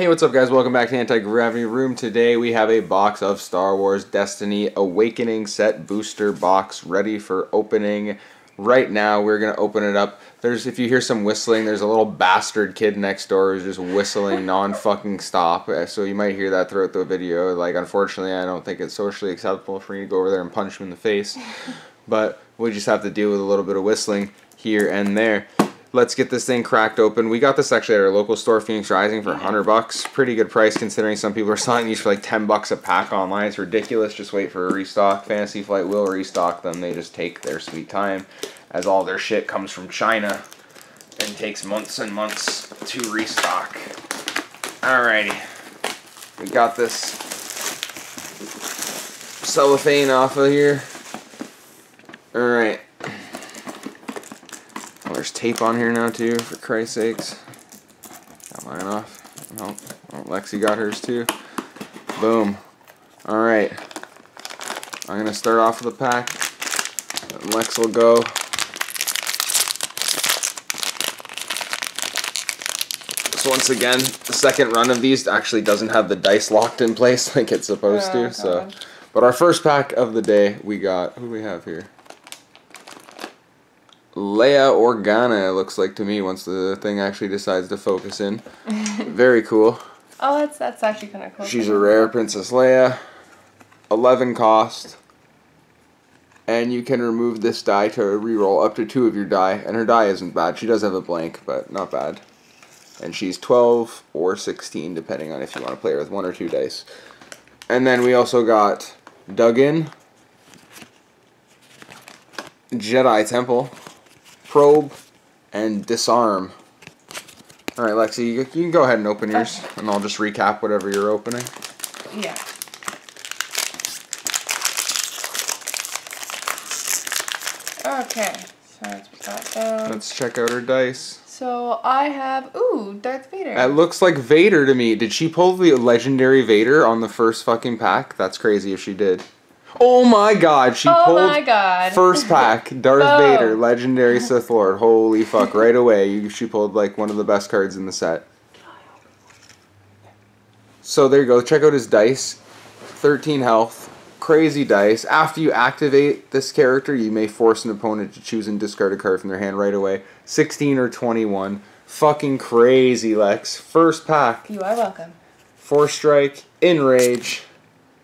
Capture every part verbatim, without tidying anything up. Hey, what's up guys? Welcome back to Anti-Gravity Room. Today we have a box of Star Wars Destiny Awakening set booster box ready for opening. Right now we're going to open it up. There's, if you hear some whistling, there's a little bastard kid next door who's just whistling non-fucking stop. So you might hear that throughout the video. Like, unfortunately, I don't think it's socially acceptable for me to go over there and punch him in the face. But we just have to deal with a little bit of whistling here and there. Let's get this thing cracked open. We got this actually at our local store, Phoenix Rising, for a hundred bucks. Pretty good price considering some people are selling these for like ten bucks a pack online. It's ridiculous. Just wait for a restock. Fantasy Flight will restock them. They just take their sweet time, as all their shit comes from China and takes months and months to restock. Alrighty. We got this cellophane off of here. Alright. There's tape on here now too, for Christ's sakes. Got mine off. No, oh, Lexi got hers too. Boom. Alright. I'm going to start off with a pack. Lex will go. So once again, the second run of these actually doesn't have the dice locked in place like it's supposed yeah, to. So, on. But our first pack of the day, we got, who do we have here? Leia Organa, it looks like to me, once the thing actually decides to focus in. Very cool. Oh, that's that's actually kind of cool. She's a rare Princess Leia. eleven cost. And you can remove this die to reroll up to two of your die. And her die isn't bad. She does have a blank, but not bad. And she's twelve or sixteen, depending on if you want to play her with one or two dice. And then we also got Duggan, Jedi Temple, Probe, and Disarm. Alright, Lexi, you, you can go ahead and open yours, okay, and I'll just recap whatever you're opening. Yeah. Okay, so let's put that down. Let's check out her dice. So I have, ooh, Darth Vader. That looks like Vader to me. Did she pull the legendary Vader on the first fucking pack? That's crazy if she did. Oh my god, she oh pulled my god. first pack, Darth oh. Vader, legendary Sith Lord. Holy fuck, right away, you, she pulled like one of the best cards in the set. So there you go, check out his dice, thirteen health, crazy dice. After you activate this character, you may force an opponent to choose and discard a card from their hand right away, sixteen or twenty-one. Fucking crazy, Lex. First pack. You are welcome. Force Strike, Enrage,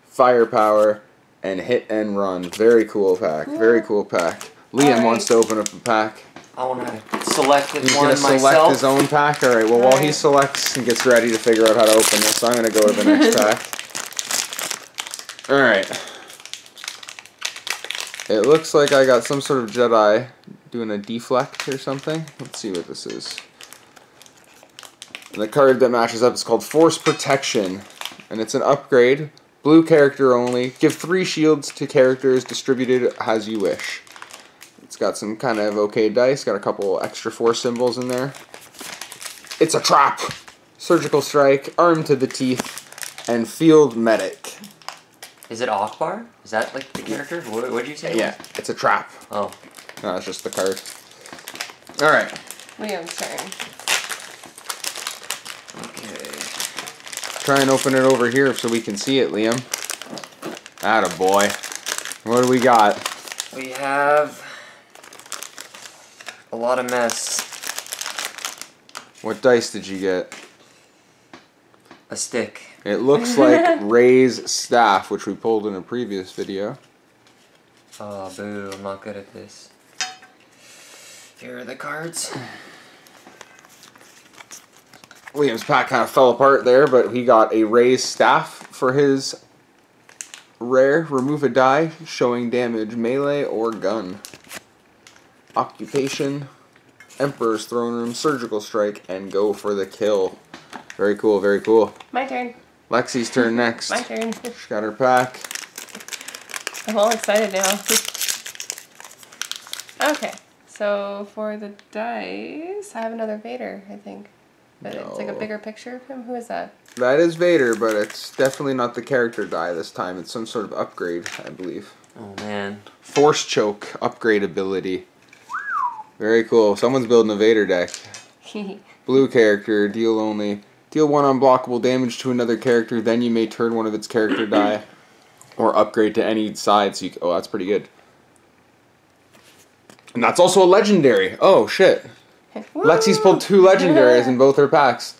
Firepower, and Hit and Run. Very cool pack. Yeah. Very cool pack. Liam right. wants to open up a pack. I want to select one myself. He's going to select his own pack? Alright, well, all while right. he selects and gets ready to figure out how to open this, I'm going to go to the next pack. Alright. It looks like I got some sort of Jedi doing a deflect or something. Let's see what this is. And the card that matches up is called Force Protection, and it's an upgrade. Blue character only. Give three shields to characters distributed as you wish. It's got some kind of okay dice. Got a couple extra force symbols in there. It's a trap! Surgical Strike, Arm to the Teeth, and Field Medic. Is it Akbar? Is that like the character? What did you say? Yeah, it's a trap. Oh. No, it's just the card. Alright. Liam's turn. Try and open it over here so we can see it, Liam. Attaboy. What do we got? We have a lot of mess. What dice did you get? A stick. It looks like Ray's staff, which we pulled in a previous video. Oh, boo. I'm not good at this. Here are the cards. Liam's pack kind of fell apart there, but he got a raised staff for his rare. Remove a die showing damage, melee or gun. Occupation, Emperor's Throne Room, Surgical Strike, and Go for the Kill. Very cool, very cool. My turn. Lexi's turn next. My turn. She got her pack. I'm all excited now. Okay, so for the dice, I have another Vader, I think. But no. It's like a bigger picture of him? Who is that? That is Vader, but it's definitely not the character die this time. It's some sort of upgrade, I believe. Oh, man. Force Choke, upgrade ability. Very cool. Someone's building a Vader deck. Blue character, deal only. Deal one unblockable damage to another character, then you may turn one of its character die or upgrade to any side. So you, oh, that's pretty good. And that's also a legendary. Oh, shit. Woo! Lexi's pulled two legendaries yeah. in both her packs.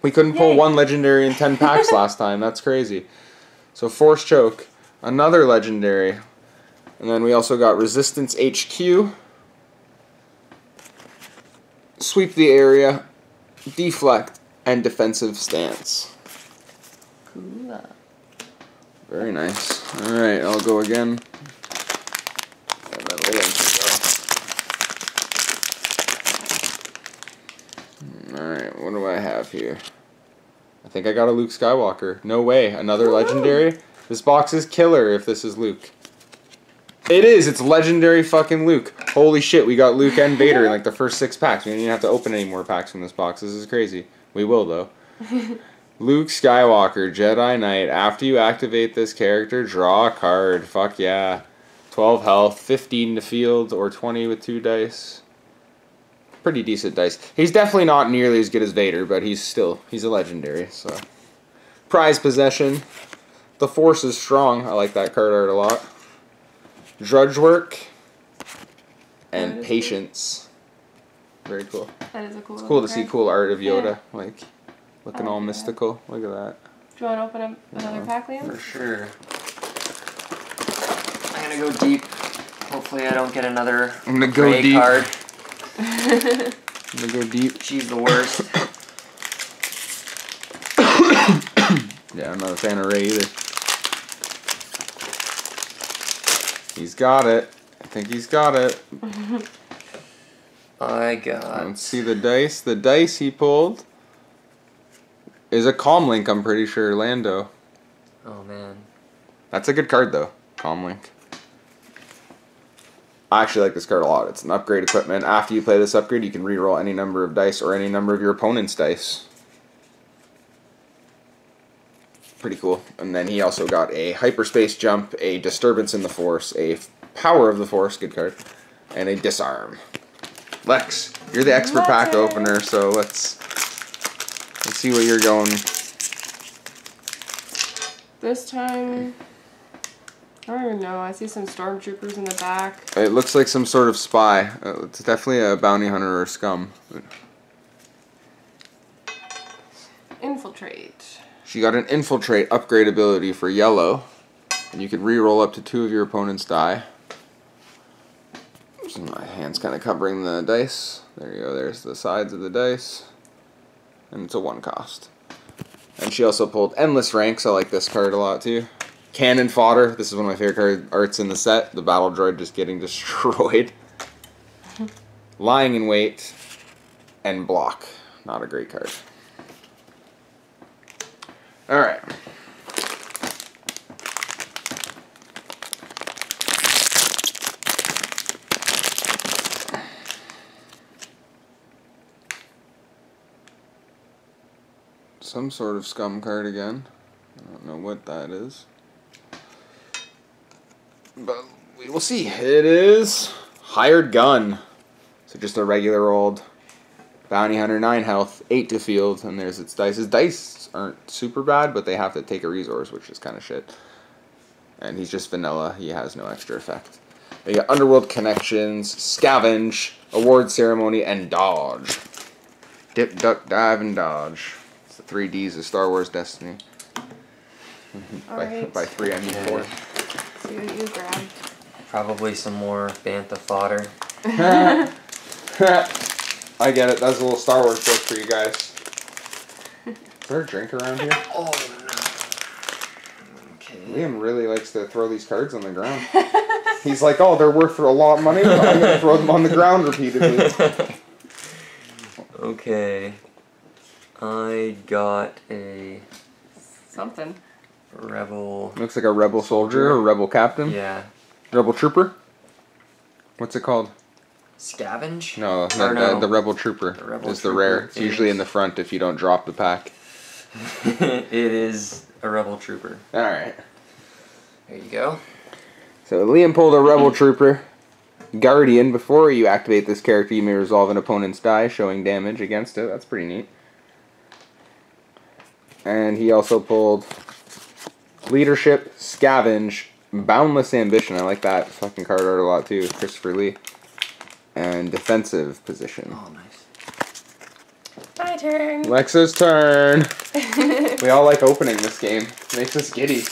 We couldn't Yay. pull one legendary in ten packs last time. That's crazy. So Force Choke, another legendary. And then we also got Resistance H Q. Sweep the area, deflect, and defensive stance. Cool. Very nice. Alright, I'll go again. And then we'll let you go. Alright, what do I have here? I think I got a Luke Skywalker. No way, another Whoa. legendary? This box is killer if this is Luke. It is, it's legendary fucking Luke. Holy shit, we got Luke and Vader in like the first six packs. We didn't even have to open any more packs from this box. This is crazy. We will though. Luke Skywalker, Jedi Knight. After you activate this character, draw a card. Fuck yeah. twelve health, fifteen to field, or twenty with two dice. Pretty decent dice. He's definitely not nearly as good as Vader, but he's still, he's a legendary, so. Prize Possession. The Force is Strong. I like that card art a lot. Drudge Work. And Patience. Cool. Very cool. That is a cool It's cool to card. see cool art of Yoda, yeah. like, looking all mystical. That. Look at that. Do you want to open up another yeah, pack, Liam? For sure. I'm going to go deep. Hopefully I don't get another I'm gonna go gray deep. card. I'm gonna go deep. She's the worst. Yeah, I'm not a fan of Ray either. He's got it. I think he's got it. My God. Let's see the dice. The dice he pulled is a Comlink, I'm pretty sure, Lando. Oh, man. That's a good card, though. Comlink. I actually like this card a lot. It's an upgrade equipment. After you play this upgrade, you can reroll any number of dice or any number of your opponent's dice. Pretty cool. And then he also got a hyperspace jump, a disturbance in the force, a power of the force, good card, and a disarm. Lex, you're the expert pack opener, so let's let's see what you're going. This time. I don't even know. I see some stormtroopers in the back. It looks like some sort of spy. Uh, it's definitely a bounty hunter or scum. Infiltrate. She got an Infiltrate upgrade ability for yellow. And you can reroll up to two of your opponent's die. So my hand's kind of covering the dice. There you go. There's the sides of the dice. And it's a one cost. And she also pulled Endless Ranks. I like this card a lot too. Cannon Fodder. This is one of my favorite card arts in the set. The battle droid just getting destroyed. Lying in Wait. And Block. Not a great card. Alright. Some sort of scum card again. I don't know what that is. But we will see. It is Hired Gun. So just a regular old bounty hunter, nine health, eight to field, and there's its dice. His dice aren't super bad, but they have to take a resource, which is kind of shit. And he's just vanilla. He has no extra effect. We got Underworld Connections, Scavenge, Award Ceremony, and Dodge. Dip, duck, dive, and dodge. It's the three Ds of Star Wars Destiny. by, right. by three, I mean yeah. four. See what you grabbed. Probably some more Bantha fodder. I get it. That's a little Star Wars book for you guys. Is there a drink around here? Oh no. Okay. Liam really likes to throw these cards on the ground. He's like, oh, they're worth for a lot of money, but I'm gonna throw them on the ground repeatedly. Okay. I got a something. Rebel. Looks like a rebel soldier or rebel captain. Yeah. Rebel trooper? What's it called? Scavenge? No, not no. The, the rebel trooper the rebel is trooper the rare. It's is. usually in the front if you don't drop the pack. It is a rebel trooper. Alright. There you go. So Liam pulled a rebel trooper. Guardian. Before you activate this character, you may resolve an opponent's die, showing damage against it. That's pretty neat. And he also pulled Leadership, Scavenge, Boundless Ambition. I like that fucking card art a lot too. Christopher Lee. And Defensive Position. Oh, nice. My turn. Lexa's turn. We all like opening this game. It makes us giddy.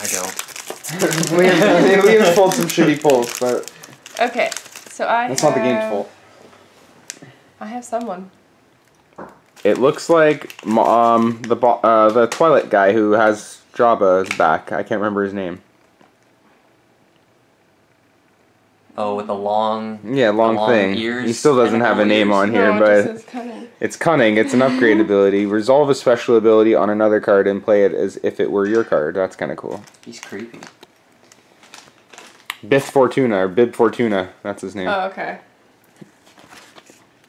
I don't. Liam, Liam pulled some shitty pulls, but... Okay, so I That's have... not the game's fault. I have someone. It looks like um, the uh, the Twilight guy who has Jabba's back. I can't remember his name. Oh, with a long... Yeah, long, long thing. Ears, he still doesn't have a name ears. on here, no, but... It's cunning. It's cunning. It's an upgrade ability. Resolve a special ability on another card and play it as if it were your card. That's kind of cool. He's creepy. Bib Fortuna, or Bib Fortuna. That's his name. Oh, okay.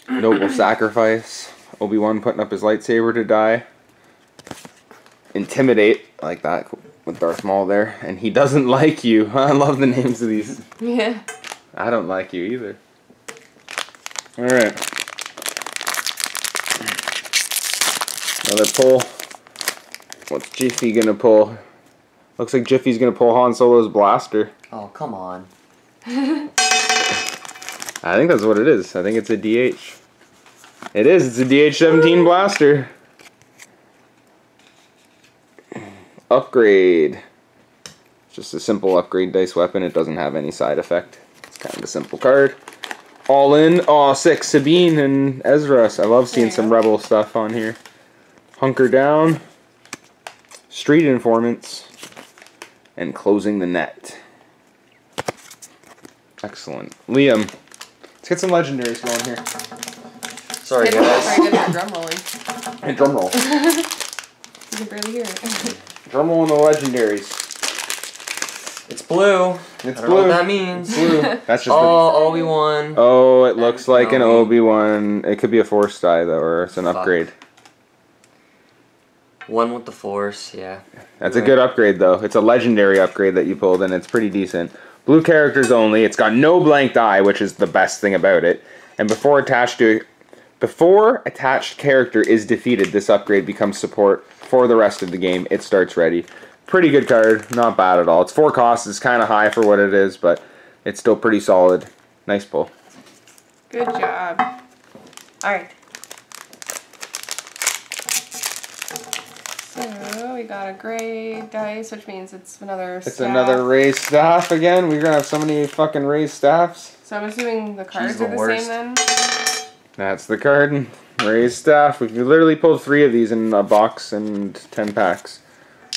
Noble Sacrifice. Obi-Wan putting up his lightsaber to die. Intimidate. I like that. Cool. With Darth Maul there. And he doesn't like you. I love the names of these. Yeah. I don't like you either. Alright. Another pull. What's Jiffy gonna pull? Looks like Jiffy's gonna pull Han Solo's blaster. Oh, come on. I think that's what it is. I think it's a D H. It is. It's a D H seventeen blaster. Upgrade. It's just a simple upgrade dice weapon. It doesn't have any side effect. Kind of a simple card. All in. Aw, six. Sabine and Ezra. I love seeing some Rebel stuff on here. Hunker Down. Street Informants. And Closing the Net. Excellent. Liam. Let's get some legendaries going here. Sorry, guys. Sorry, I did my drum rolling. Hey, drum roll. You can barely hear it. Drum roll on the legendaries. It's blue. It's I don't blue. know what that means. It's blue. That's just oh, Obi-Wan. Oh, it looks like an Obi-Wan. It could be a Force die, though, or it's an Fuck. upgrade. One with the Force, yeah. That's You're a good right. upgrade, though. It's a legendary upgrade that you pulled, and it's pretty decent. Blue characters only. It's got no blank die, which is the best thing about it. And before attached to... Before attached character is defeated, this upgrade becomes support for the rest of the game. It starts ready. Pretty good card, not bad at all. It's four costs, it's kind of high for what it is, but it's still pretty solid. Nice pull. Good job. Alright. So, we got a gray dice, which means it's another staff. It's another raised staff again. We're going to have so many fucking raised staffs. So I'm assuming the cards Jeez, the are the worst. same then? That's the card. Raised staff. We've literally pulled three of these in a box and ten packs.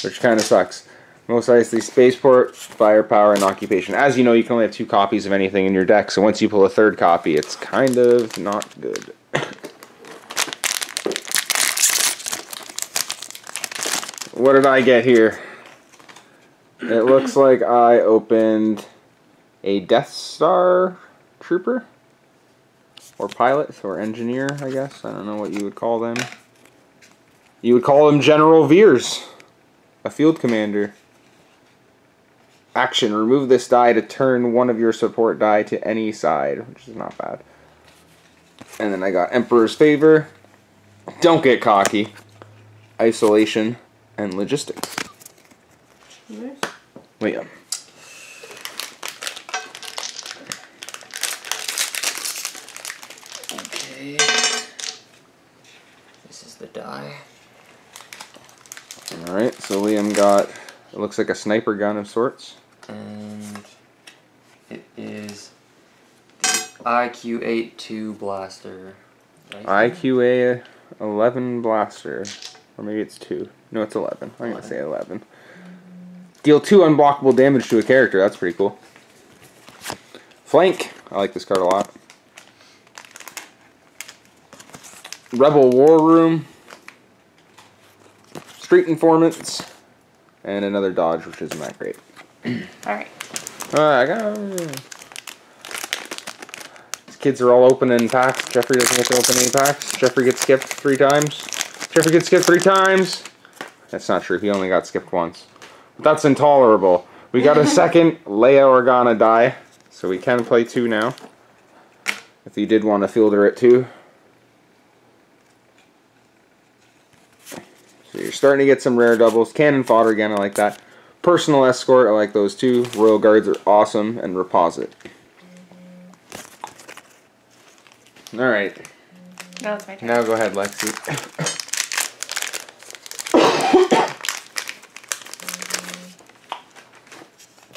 Which kind of sucks. Most likely Spaceport, Firepower, and Occupation. As you know, you can only have two copies of anything in your deck, so once you pull a third copy, it's kind of not good. What did I get here? It looks like I opened a Death Star Trooper? Or pilot, or engineer, I guess. I don't know what you would call them. You would call them General Veers. A field commander. Action. Remove this die to turn one of your support die to any side, which is not bad. And then I got Emperor's Favor. Don't get cocky. Isolation and Logistics. Yes. Wait. Okay. This is the die. Alright, so Liam got, it looks like a sniper gun of sorts. And it is the I Q eighty-two blaster. Right I Q A eleven blaster. Or maybe it's two. No, it's eleven. I'm going to say eleven. Deal two unblockable damage to a character. That's pretty cool. Flank. I like this card a lot. Rebel War Room. Street Informants, and another Dodge, which isn't that great. Alright. Alright, I got it. These kids are all opening packs. Jeffrey doesn't get to open any packs. Jeffrey gets skipped three times. Jeffrey gets skipped three times! That's not true. He only got skipped once. But that's intolerable. We got a second Leia Organa die, so we can play two now. If you did want to fielder it too. So you're starting to get some rare doubles. Cannon Fodder again, I like that. Personal Escort, I like those too. Royal Guards are awesome, and Reposit. Alright. Now it's my turn. Now go ahead, Lexi.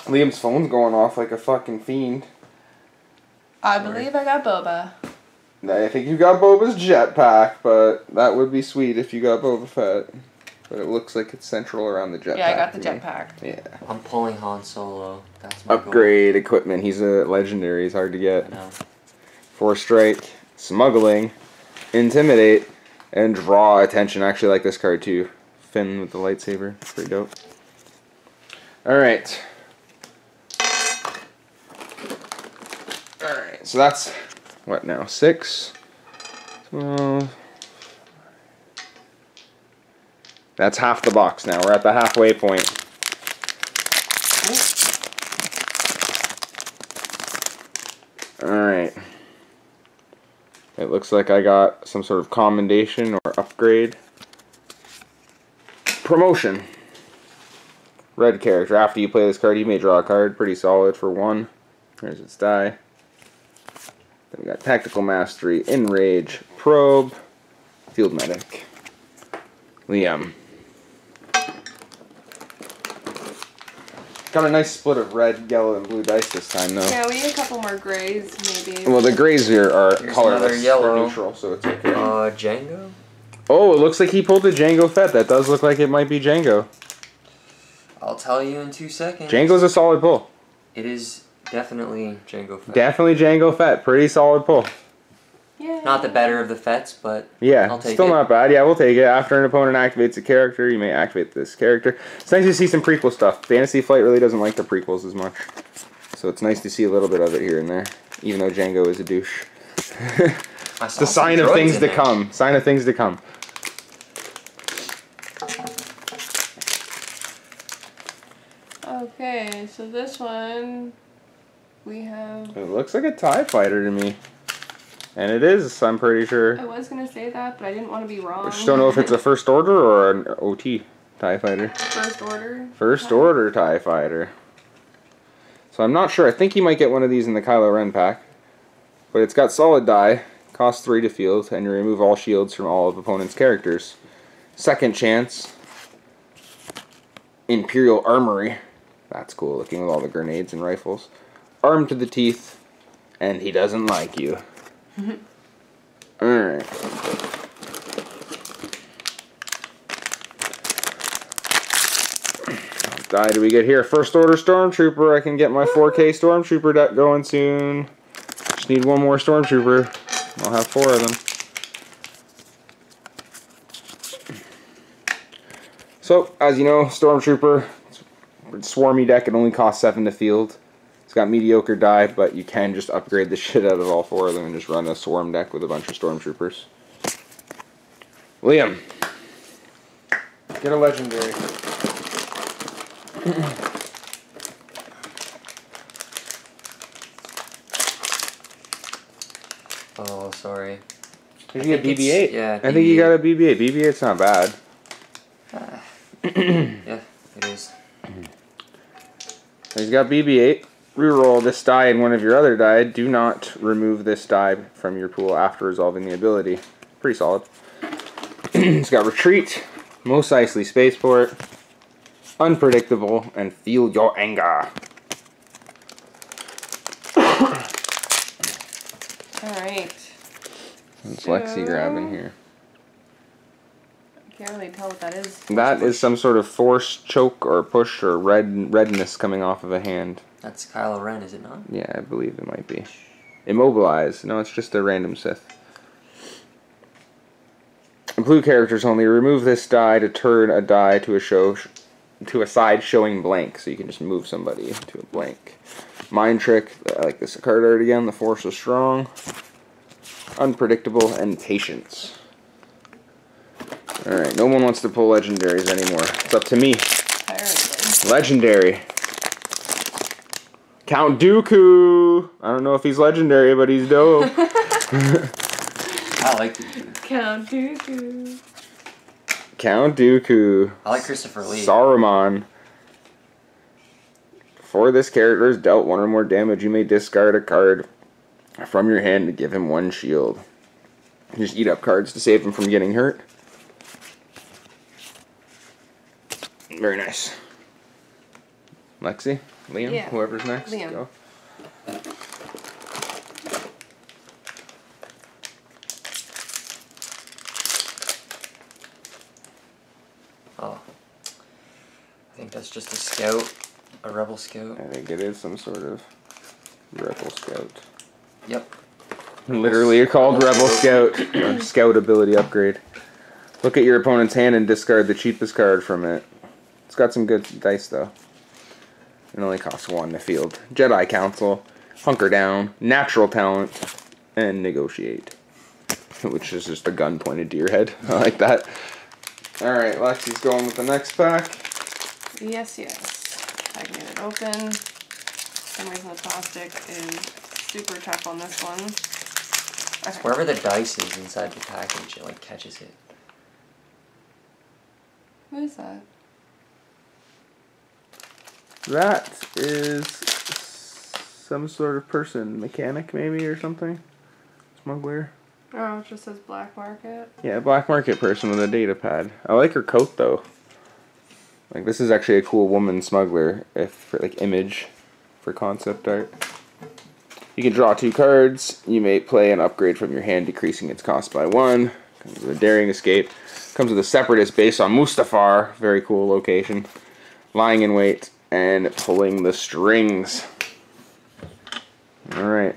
Liam's phone's going off like a fucking fiend. I believe I got Boba. I think you got Boba's jetpack, but that would be sweet if you got Boba Fett. But it looks like it's central around the jetpack. Yeah, I got the jetpack. Yeah. I'm pulling Han Solo. That's my upgrade goal. Equipment. He's a legendary. He's hard to get. I know. Force Strike, Smuggling, Intimidate, and Draw Attention. I actually like this card too. Finn with the lightsaber. Pretty dope. Alright. Alright, so that's what now? Six? twelve. That's half the box now. We're at the halfway point. Alright. It looks like I got some sort of commendation or upgrade. Promotion. Red character. After you play this card, you may draw a card. Pretty solid for one. Here's its die. Then we got Tactical Mastery, Enrage, Probe, Field Medic. Liam. Got a nice split of red, yellow, and blue dice this time, though. Yeah, we need a couple more grays, maybe. Well, the grays here are Here's colorless, yellow. Neutral, so it's okay. Uh, Django? Oh, it looks like he pulled a Django Fett. That does look like it might be Django. I'll tell you in two seconds. Django's a solid pull. It is definitely Django Fett. Definitely Django Fett. Pretty solid pull. Yay. Not the better of the Fets, but yeah, I'll take still it. Not bad. Yeah, we'll take it. After an opponent activates a character, you may activate this character. It's nice to see some prequel stuff. Fantasy Flight really doesn't like the prequels as much. So it's nice to see a little bit of it here and there, even though Django is a douche. It's the sign of things to come. Sign of things to come. Okay, so this one, we have... It looks like a TIE fighter to me. And it is, I'm pretty sure. I was going to say that, but I didn't want to be wrong. I just don't know if it's a First Order or an O T TIE Fighter. First Order? First TIE. Order TIE Fighter. So I'm not sure. I think you might get one of these in the Kylo Ren pack. But it's got solid die, costs three to field, and you remove all shields from all of opponent's characters. Second Chance. Imperial Armory. That's cool looking with all the grenades and rifles. Armed to the teeth, and he doesn't like you. Mm-hmm. Alright. What die do we get here? First Order Stormtrooper. I can get my four K Stormtrooper deck going soon. Just need one more Stormtrooper. I'll have four of them. So, as you know, Stormtrooper, it's a swarmy deck. It only costs seven to field. It's got mediocre die, but you can just upgrade the shit out of all four of them and just run a swarm deck with a bunch of stormtroopers. Liam. Get a legendary. Oh, sorry. Did you get B B eight? Yeah, B B eight. I think you got a B B eight. B B eight's not bad. Uh, yeah, it is. He's got B B eight. Reroll this die and one of your other die. Do not remove this die from your pool after resolving the ability. Pretty solid. It's got Retreat, Mos Eisley Spaceport, Unpredictable, and Feel Your Anger. Alright. What's so, Lexi grabbing here? I can't really tell what that is. That is some sort of force choke or push or red redness coming off of a hand. That's Kylo Ren, is it not? Yeah, I believe it might be. Immobilize. No, it's just a random Sith. Blue characters only. Remove this die to turn a die to a show, to a side showing blank. So you can just move somebody to a blank. Mind Trick. I like this card art again. The Force is strong. Unpredictable and Patience. All right. No one wants to pull legendaries anymore. It's up to me. Legendary. Count Dooku! I don't know if he's legendary, but he's dope. I like Dooku. Count Dooku. Count Dooku. I like Christopher Lee. Saruman. Before this character is dealt one or more damage, you may discard a card from your hand to give him one shield. You just eat up cards to save him from getting hurt. Very nice. Lexi? Liam? Yeah. Whoever's next? Liam. Go. Oh. I think that's just a scout. A rebel scout. I think it is some sort of rebel scout. Yep. Literally, you're called Rebel Scout. Scout ability upgrade. Look at your opponent's hand and discard the cheapest card from it. It's got some good dice, though. It only costs one to field. Jedi Council, Hunker Down, Natural Talent, and Negotiate. Which is just a gun pointed to your head. I like that. Alright, Lexi's going with the next pack. Yes, yes. I can get it open. For some reason the plastic is super tough on this one. That's wherever the dice is inside the package, it like catches it. What is that? That is some sort of person, mechanic maybe or something. Smuggler. Oh, it just says black market. Yeah, black market person with a data pad. I like her coat though. Like this is actually a cool woman smuggler, if for like image, for concept art. You can draw two cards. You may play an upgrade from your hand, decreasing its cost by one. Comes with a daring escape. Comes with a separatist base on Mustafar. Very cool location. Lying in wait and pulling the strings. All right.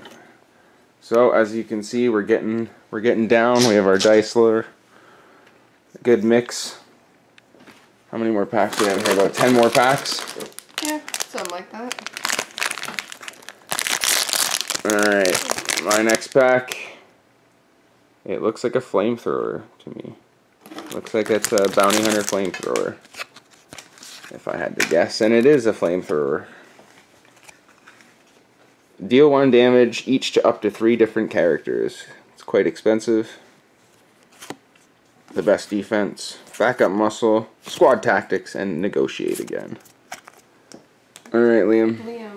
So as you can see, we're getting we're getting down. We have our dice loader. Good mix. How many more packs do we have here? About ten more packs. Yeah, something like that. Alright, my next pack, it looks like a flamethrower to me. Looks like it's a bounty hunter flamethrower, if I had to guess, and it is a flamethrower. Deal one damage each to up to three different characters. It's quite expensive. The best defense, backup muscle, squad tactics, and negotiate again. Alright, Liam. Liam.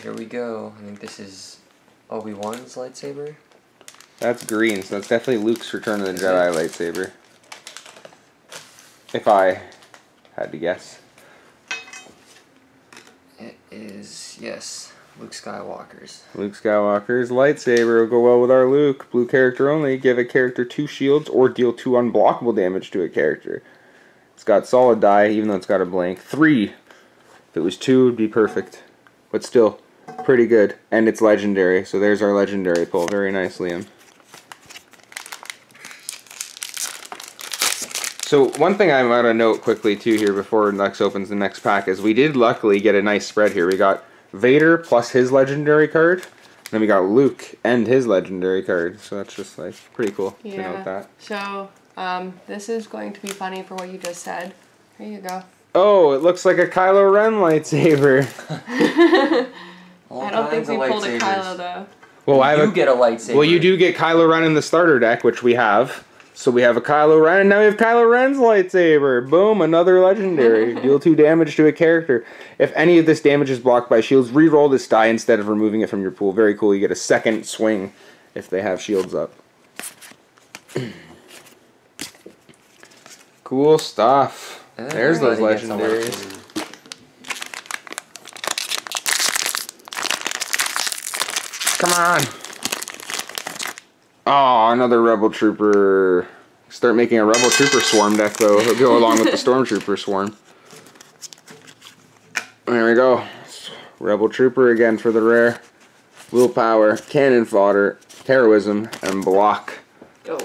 Here we go. I think this is Obi-Wan's lightsaber. That's green, so that's definitely Luke's Return of the Jedi lightsaber. If I had to guess. It is, yes, Luke Skywalker's. Luke Skywalker's lightsaber will go well with our Luke. Blue character only. Give a character two shields or deal two unblockable damage to a character. It's got solid die, even though it's got a blank. Three. If it was two, it would be perfect. But still. Pretty good. And it's legendary. So there's our legendary pull. Very nice, Liam. So one thing I want to note quickly too here before Lex opens the next pack is we did luckily get a nice spread here. We got Vader plus his legendary card. Then we got Luke and his legendary card. So that's just like pretty cool yeah. to note that. So um, this is going to be funny for what you just said. Here you go. Oh, it looks like a Kylo Ren lightsaber. I don't think we pulled a Kylo though. Well, you I have a, get a lightsaber. Well, you do get Kylo Ren in the starter deck, which we have. So we have a Kylo Ren, and now we have Kylo Ren's lightsaber. Boom, another legendary. Deal two damage to a character. If any of this damage is blocked by shields, re-roll this die instead of removing it from your pool. Very cool. You get a second swing if they have shields up. Cool stuff. There's those legendaries. Come on! Oh, another Rebel Trooper. Start making a Rebel Trooper Swarm deck, though. It'll go along with the Stormtrooper Swarm. There we go. Rebel Trooper again for the rare. Willpower, Cannon Fodder, Heroism, and Block. Go.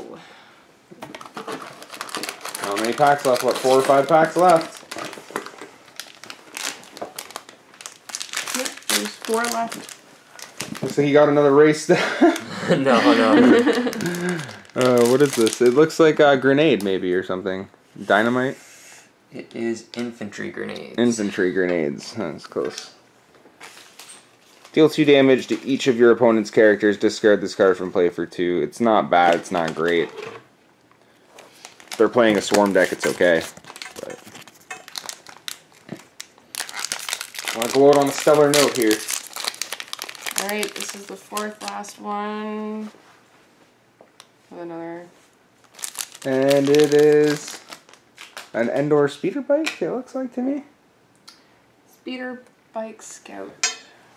How many packs left? What, four or five packs left? Yep, there's four left. Looks like you got another race. no, no. uh, what is this? It looks like a grenade, maybe, or something. Dynamite? It is infantry grenades. Infantry grenades. That's close. Deal two damage to each of your opponent's characters. Discard this card from play for two. It's not bad. It's not great. If they're playing a Swarm deck, it's okay. But I want to go out on a stellar note here. Alright, this is the fourth last one. With another. And it is an Endor speeder bike, it looks like to me. Speeder bike scout.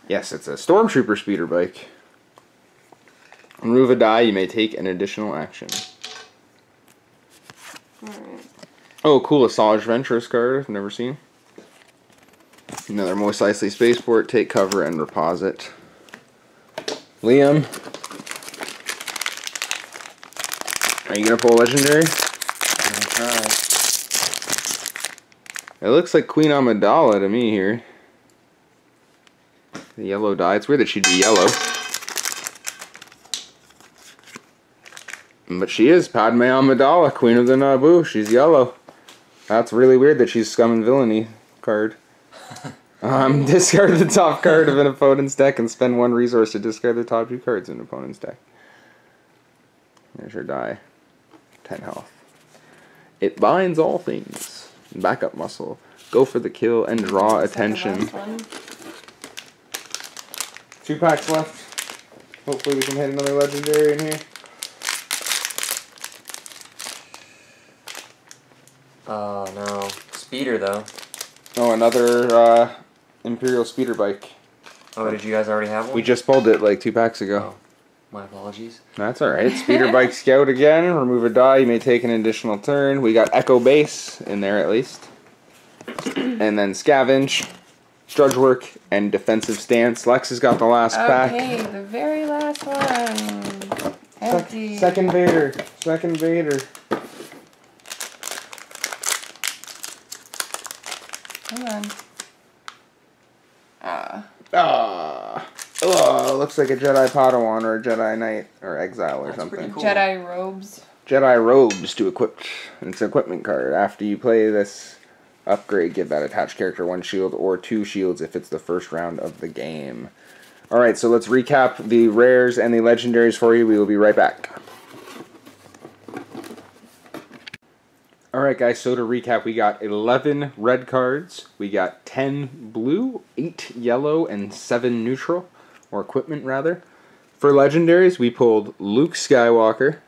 Yes, it's a Stormtrooper speeder bike. Remove a die, you may take an additional action. Alright. Oh, cool, Asajj Ventress card, I've never seen. Another Mos Eisley Spaceport, take cover and Reposit. Liam, are you gonna pull legendary? I'm gonna try. It looks like Queen Amidala to me here. The yellow die. It's weird that she'd be yellow, but she is Padme Amidala, Queen of the Naboo. She's yellow. That's really weird that she's Scum and Villainy card. Um, discard the top card of an opponent's deck and spend one resource to discard the top two cards in an opponent's deck. There's your die. ten health. It binds all things. Backup muscle. Go for the kill and draw attention. Two packs left. Hopefully we can hit another legendary in here. Oh uh, no. Speeder though. Oh, another uh, Imperial speeder bike. Oh, did you guys already have one? We just pulled it like two packs ago. Oh, my apologies. That's alright. Speeder bike scout again. Remove a die. You may take an additional turn. We got Echo Base in there at least. And then Scavenge, Drudge Work, and Defensive Stance. Lex has got the last okay, pack. Okay, the very last one. Empty. Se second Vader. Second Vader. Hold on. Ah. Ah. Oh, looks like a Jedi Padawan or a Jedi Knight or Exile or That's something. Cool. Jedi robes. Jedi robes to equip. It's an equipment card. After you play this upgrade, give that attached character one shield or two shields if it's the first round of the game. Alright, so let's recap the rares and the legendaries for you. We will be right back. Alright guys, so to recap, we got eleven red cards, we got ten blue, eight yellow, and seven neutral, or equipment rather. For legendaries, we pulled Luke Skywalker,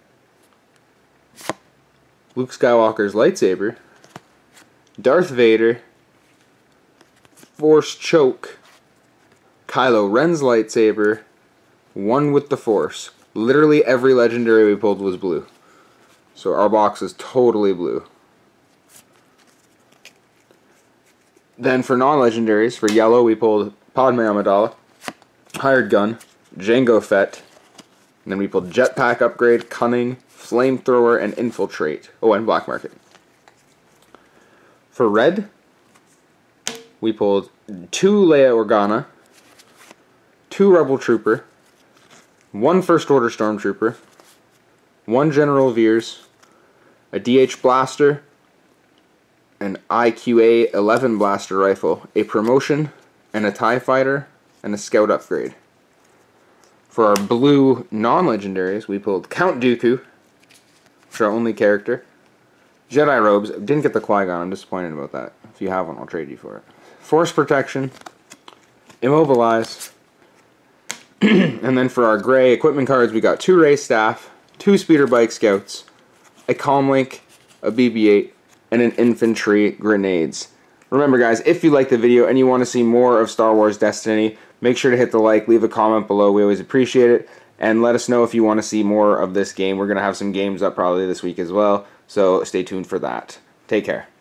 Luke Skywalker's lightsaber, Darth Vader, Force Choke, Kylo Ren's lightsaber, One with the Force. Literally every legendary we pulled was blue. So our box is totally blue. Then for non-legendaries, for yellow, we pulled Padme Amidala, Hired Gun, Jango Fett, and then we pulled Jetpack Upgrade, Cunning, Flamethrower, and Infiltrate. Oh, and Black Market. For red, we pulled two Leia Organa, two Rebel Trooper, one First Order Stormtrooper, one General Veers, a D H Blaster, an I Q A eleven Blaster Rifle, a Promotion, and a TIE Fighter, and a Scout Upgrade. For our blue non-legendaries, we pulled Count Dooku, which is our only character, Jedi Robes, didn't get the Qui-Gon, I'm disappointed about that. If you have one, I'll trade you for it. Force Protection, Immobilize, and then for our gray equipment cards, we got two Ray Staff, two Speeder Bike Scouts, a Comlink, a B B eight, and an Infantry Grenades. Remember guys, if you like the video and you want to see more of Star Wars Destiny, make sure to hit the like, leave a comment below, we always appreciate it, and let us know if you want to see more of this game. We're going to have some games up probably this week as well, so stay tuned for that. Take care.